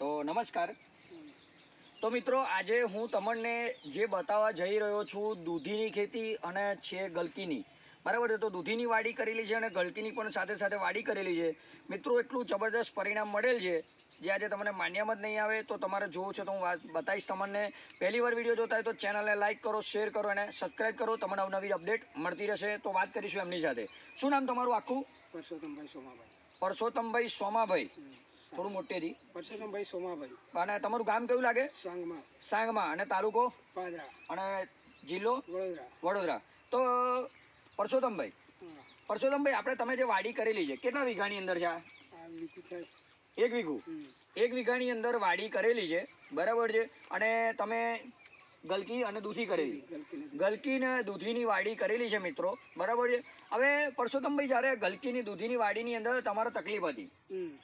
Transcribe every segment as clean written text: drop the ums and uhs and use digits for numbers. तो नमस्कार। तो मित्रों आजे हूँ तमने जे बतावा जई रह्यो छूं दूधीनी खेती अने छे गलकीनी, बराबर है। तो दूधीनी वाड़ी करेली है और गलकीनी पण साथे साथे वाड़ी करेली है। मित्रों एटलू जबरदस्त परिणाम मळेल है जे आज तमने मान्यामां ज नहीं आवे। तो तमारे जोवुं छे तो हूँ बताईश। तमने पहली बार विडियो जोता है तो चैनल ने लाइक करो, शेर करो और सब्सक्राइब करो, तमने अवनवी अपडेट मळती रहेशे। तो बात करीशुं एमनी साथे। शुं नाम तमारुं आखुं? परसोत्तमभाई सोमाभाई। परसोत्तमभाई सोमाभाई, थोड़ा मोटे थी। परसोत्तमभाई सोमाभाई। तमारुं गाम कयुं लागे? सांगमा। सांगमा अने तालुको? पादरा अने जिल्लो? वडोदरा। वडोदरा। तो परसोत्तमभाई, परसोत्तमभाई आपणे तमे जे वाडी करेली छे केटला वीघानी अंदर छे? एक वीघू। एक वीघानी अंदर वाड़ी करेली है, बराबर है। अने तमे गलकी अने दूधी करेली, गलकी ने दूधीनी वाड़ी करेली है मित्रों, बराबर है। हवे परसोत्तमभाई जारे गलकीनी दूधीनी वाड़ीनी अंदर तमारे तकलीफ थी,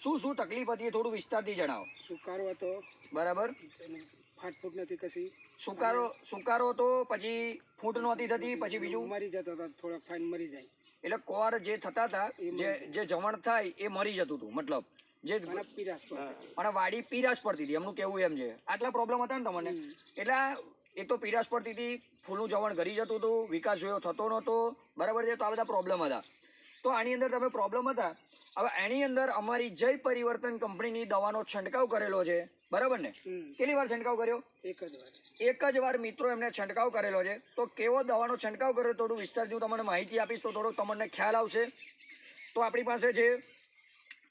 शू शू तकलीफ थी थोड़ा विस्तारथी जणावो। सुकारो तो बराबर, फाट फूट नती कशी। सुकारो सुकारो तो पछी फूट नती थती, पछी बीजू मरी जता था, थोड़ा फाइन मरी जाए एटले कोर जे थता था जे जवण थाय ए मरी जतुं हतुं, मतलब जे वाड़ी पीराश पड़ती थी। हमनु केवुं एम छे आटला प्रॉब्लम हता ने तमने, एटला एक तो पीराश पड़ती थी, फूलनुं जवण घरी जतुं हतुं, विकास जोयो थतो नहोतो, बराबर छे। तो आ बधा प्रॉब्लम हता। तो आनी अंदर तमे प्रॉब्लम हता। हवे एनी अंदर अमारी जय परिवर्तन कंपनीनी दवानो छंटकाव करेलो छे, बराबर ने? केटली वार छंटकाव कर्यो? एक ज वार। एक ज वार मित्रों एमणे छंटकाव करेलो छे। तो केवो दवानो छंटकाव कर्यो थोडुं विस्तारथी हुं तमने माहिती आपीश तो थोडो तमने ख्याल आवशे। तो आपणी पासे जे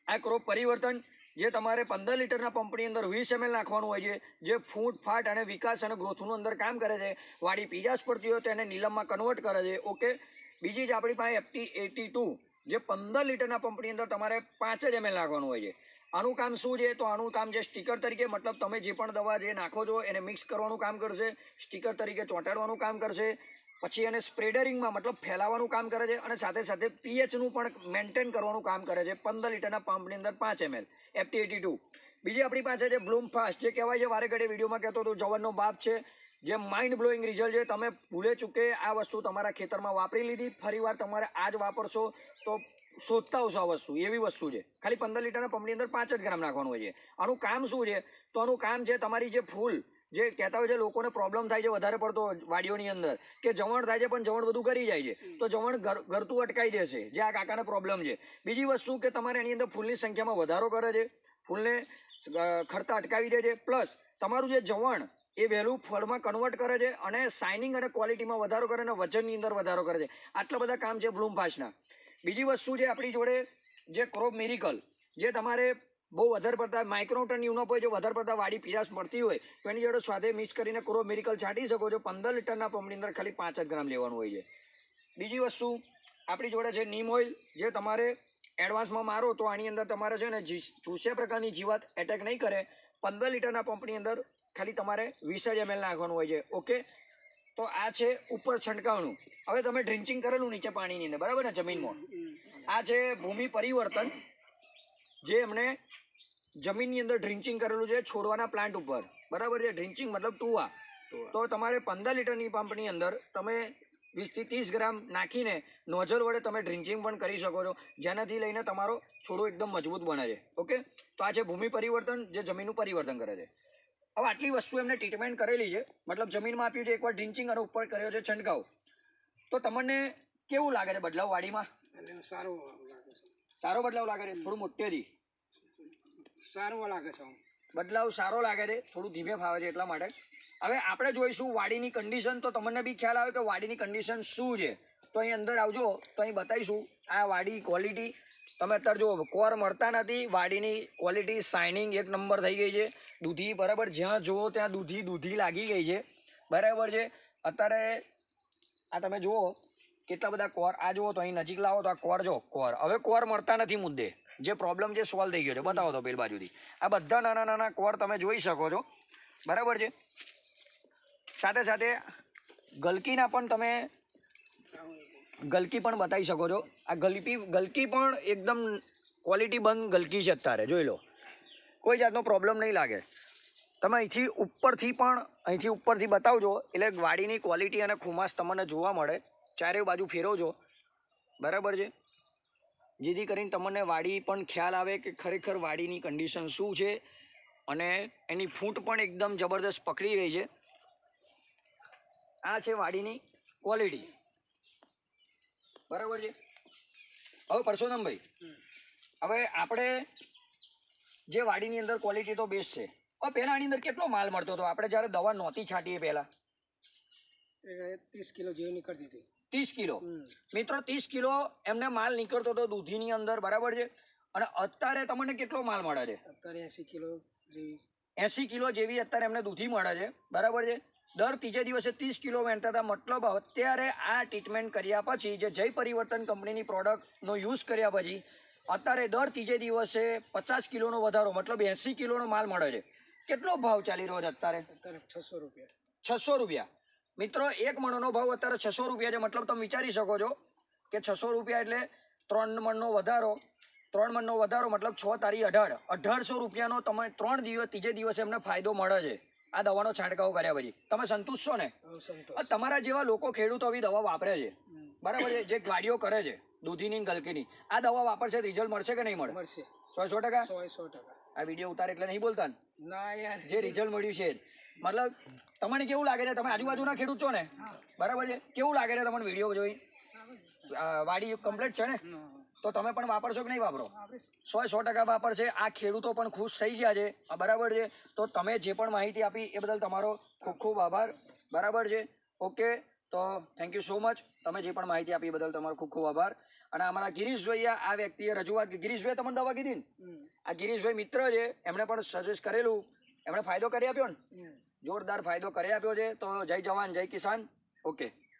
आ क्रॉप परिवर्तन जे तमारे 15 लीटर पंपनी अंदर 20 ml नाखवानुं होय छे, जे फूट फाट अने विकास अने ग्रोथनुं अंदर काम करे छे। वाड़ी पीजाश पड़ती होय तो एने नीलममां कन्वर्ट करे छे। ओके, बीजी ज आपणी पासे FT82 जे 15 लीटर पंपनी अंदर तमारे 5 ml नाखवानुं होय छे। आनुं काम शुं छे? तो आनुं काम जे स्टीकर तरीके, मतलब तमे जे पण दवा जे नाखो छो एने मिक्स करवानुं काम करशे, स्टीकर तरीके चोंटाडवानुं काम करशे, पछी एने स्प्रेडरिंग में मतलब फैलावानुं काम करे छे अने साथे साथे पीएच नुं पण मेंटेन करवानुं काम करे छे। 15 लीटर पंपनी अंदर 5 ml FT82। बीजी आपणी पासे जे ब्लूम फास्ट जे कहेवाय, वारे घड़े विडियो में कहतो तो जवननो बाप छे, जे माइंड ब्लोइंग रिजल्ट है। तमे भूले चूके आ वस्तु तमारा खेतरमां वापरी लीधी, फरीवार तमारे आज वापरशो तो शोधता हो आ वस्तु, एवी वस्तु है। खाली 15 लीटर पंपनी अंदर 5 ग्राम नाखवानुं होय छे। आनुं काम शुं छे? तो आनुं काम छे तमारी जे फूल जे कहता हो लोगों ने प्रॉब्लम थाय वधारे पड़तो वाड़ीओनी अंदर के जवण थाय पण जवण बधुं गरी जाय छे, तो जवण गरतुं अटकाई देशे, जे आ काकाने प्रॉब्लम छे। बीजी वस्तु के तमारे एनी अंदर फूलनी संख्यामां वधारो करे छे, फूलने खरता अटकावी दे छे, प्लस तमारुं जे जवण ए वहेलू फळमां कन्वर्ट करे छे अने शाइनिंग अने क्वॉलिटीमां वधारो करे अने वजननी अंदर वधारो करे छे। आटला बधा काम छे ब्लूम फास्टना। बीजी वस्तु जे आपणी जोड़े जे क्रॉप मिरेकल जे तमारे बहु वधारे पड़ता माइक्रोटन यूनोप हो, जो वधारे पड़ता वाड़ी पीराश पड़ती हो तो एनी जोड़े स्वादे मिक्स करीने क्रोप मिरेकल छाँटी सको। 15 लीटर पंपनी अंदर खाली 5 ग्राम लेवानुं होय छे। बीजी वस्तु आपणी जोड़े छे नीम ऑइल, जे तमारे एडवांस में मारो तो आनी अंदर तमारे छे ने चूसे प्रकार की जीवात एटेक नहीं करे। 15 लीटर पंपनी अंदर खाली तमारे 20 ml नाखवानुं होय छे। ओके, तो आ छे ऊपर छंटकावणुं। हवे तमे ड्रिंचिंग करेलुं नीचे पाणीनी अंदर, बराबर ने, जमीनमां। आ छे भूमि परिवर्तन जे हमने जमीननी अंदर ड्रिंचिंग करेलू है छोड़वाना प्लांट पर, बराबर है। ड्रिंचिंग मतलब टूवा। तो तमारे 15 लीटर पंपनी अंदर तमे 20 થી 30 ગ્રાम नाखीने नोजल वडे तमे ड्रिंचिंग पण करी शको छो, जेनाथी लईने तमारो छोड़ो एकदम मजबूत बने छे। ओके, तो आ छे भूमि परिवर्तन जे जमीननुं परिवर्तन करे छे। हवे आटली वस्तु एमणे ट्रीटमेंट करेली छे, मतलब जमीन में आप्युं छे, एक बार ड्रिंचिंग अने उपर कर्यो छे छंटकाव। तो तमने केवुं लागे छे बदलाव वाडीमां? सारो लागे छे। सारो बदलाव लागे छे? थोडुं मोटेथी सारो लागे छे, बदलाव सारो लागे छे, थोडुं धीमे फावे छे એટલા માટે। હવે આપણે જોઈશું વાડીની કન્ડિશન। તો તમને બી ખ્યાલ આવે કે વાડીની કન્ડિશન શું છે, તો અહીં અંદર આવજો તો અહીં બતાવીશું આ વાડી ક્વોલિટી। તમે અત્યારે જો કોર મળતા નથી, વાડીની ક્વોલિટી શાઇનિંગ એક નંબર થઈ ગઈ છે, દૂધી બરાબર જ્યાં જોવો ત્યાં દૂધી લાગી ગઈ છે, બરાબર છે। અત્યારે આ તમે જુઓ કેટલા બધા કોર, આ જુઓ તો અહીં નજીક લાવો તો આ કોર જો કોર, હવે કોર મળતા નથી મુદ્દે, જે પ્રોબ્લેમ છે સોલ્વ થઈ ગયો છે, બતાવો તો પેલી બાજુથી આ બધા નાના નાના કોર તમે જોઈ શકો છો, બરાબર છે। સાથે સાથે ગલકીના પણ તમે ગલકી પણ બતાવી શકો છો। આ ગલકી પણ એકદમ ક્વોલિટી બંધ ગલકી છે, અત્યારે જોઈ લો, કોઈ જાતનો પ્રોબ્લેમ નહીં લાગે। તમે અહીંથી ઉપરથી બતાવજો એટલે વાડીની ક્વોલિટી અને ખુમાશ તમને જોવા મળે, ચારે બાજુ ફેરવજો, બરાબર છે, जेथी करीने तमने वाड़ी पण ख्याल आवे कि खरेखर वाड़ीनी कंडिशन शू छे અને એની ફૂટ પણ એકદમ જબરદસ્ત પકડી રહી છે। આ છે વાડીની ક્વોલિટી, બરાબર છે। હવે પરસોત્તમભાઈ, હવે આપણે જે વાડીની અંદર ક્વોલિટી તો બેસ્ટ છે, હવે પહેલાં આની અંદર કેટલો માલ મળતો હતો? આપણે જ્યારે દવા નહોતી છાંટીએ પહેલાં 30 કિલો જેવી નીકળતી હતી। 30 કિલો મિત્રો, 30 કિલો એમને માલ નીકળતો હતો દૂધીની અંદર, બરાબર છે। અને અત્યારે તમને કેટલો માલ મળે છે? અત્યારે 80 કિલો જેવી, 80 કિલો જેવી અત્યારે એમને દૂધી મળે છે, બરાબર છે। દર ત્રીજે દિવસે 30 કિલો વહેંચતા હતા। મતલબ અત્યારે આ ટ્રીટમેન્ટ કર્યા પછી, જે જય પરિવર્તન કંપનીની પ્રોડક્ટનો યુઝ કર્યા પછી, અત્યારે દર ત્રીજે દિવસે 50 કિલોનો વધારો, મતલબ 80 કિલોનો માલ મળે છે। કેટલો ભાવ ચાલી રહ્યો છે અત્યારે? અત્યારે 600 રૂપિયા, 600 રૂપિયા मित्रों। एक मणनो भाव अत्यारे 600 रुपया है। मतलब तब विचारी सको कि 600 रुपया एटले 3 मणनो वधारो, 3 मणनो वधारो मतलब 6 तारीख 1800 रुपया तमे 3 दिवस तीजे दिवसे एमने फायदो मळे छे। आ दवानो छांटकाव कर्या पछी तमे संतुष्ट छो ने? संतोष। तमारा जेवा लोको खेडूतो आवी दवा वापरे छे, बराबर छे, जे गाडीओ करे छे दूधीनी गलकीनी, आ दवा वापरशे रिजल्ट मळशे के नहीं मळे? मळशे 100% 100%। आ वीडियो उतारे एटले नहीं बोलता ना यार, जे रिजल्ट मळ्यु छे। मतलब तमने केवुं लागे छे? तमे आजूबाजूना खेडूत छो ने, बराबर छे। केवुं लागे छे तमने विडियो जोई? वाडी कम्प्लीट छे ने? तो तमे पण वापरशो के नहीं वापरो? 100% वापरशे। आ खेडूतो पण खुश थई गया छे, बराबर छे। तो तमे जे पण माहिती आपी ए बदल तमारो खूब खूब आभार, बराबर छे। ओके, तो थैंक यू सो मच। तमे जे पण माहिती आपी ए बदल तमारो खूब खूब आभार। अने अमरा गिरीश भैया, आ व्यक्तिए रजूआत के गिरीश भैया तमने दवा कीधी ने? आ गिरीश भाई मित्र छे, एमणे पण सजेस्ट करेलुं, एमणे फायदो करी आप्यो ने? जोरदार फायदो करी आप्यो छे। तो जय जवान जय किसान। ओके।